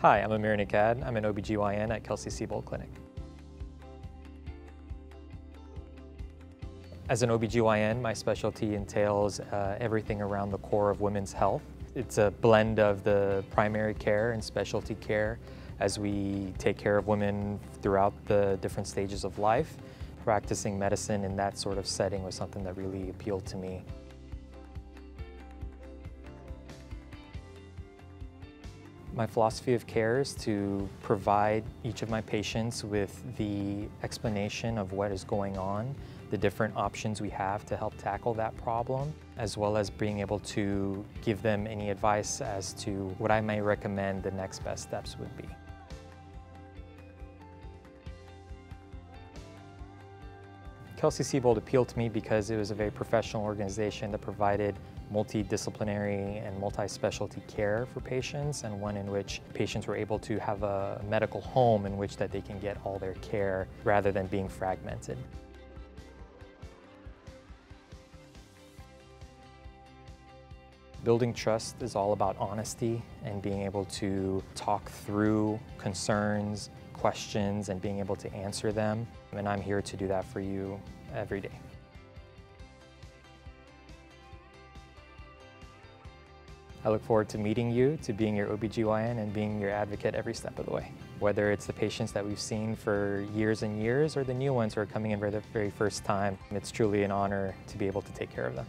Hi, I'm Amir Nikahd. I'm an OBGYN at Kelsey-Seybold Clinic. As an OBGYN, my specialty entails everything around the core of women's health. It's a blend of the primary care and specialty care as we take care of women throughout the different stages of life. Practicing medicine in that sort of setting was something that really appealed to me. My philosophy of care is to provide each of my patients with the explanation of what is going on, the different options we have to help tackle that problem, as well as being able to give them any advice as to what I may recommend the next best steps would be. Kelsey-Seybold appealed to me because it was a very professional organization that provided multidisciplinary and multi-specialty care for patients, and one in which patients were able to have a medical home in which that they can get all their care rather than being fragmented. Building trust is all about honesty and being able to talk through concerns, questions, and being able to answer them. And I'm here to do that for you every day. I look forward to meeting you, to being your OBGYN and being your advocate every step of the way. Whether it's the patients that we've seen for years and years or the new ones who are coming in for the very first time, it's truly an honor to be able to take care of them.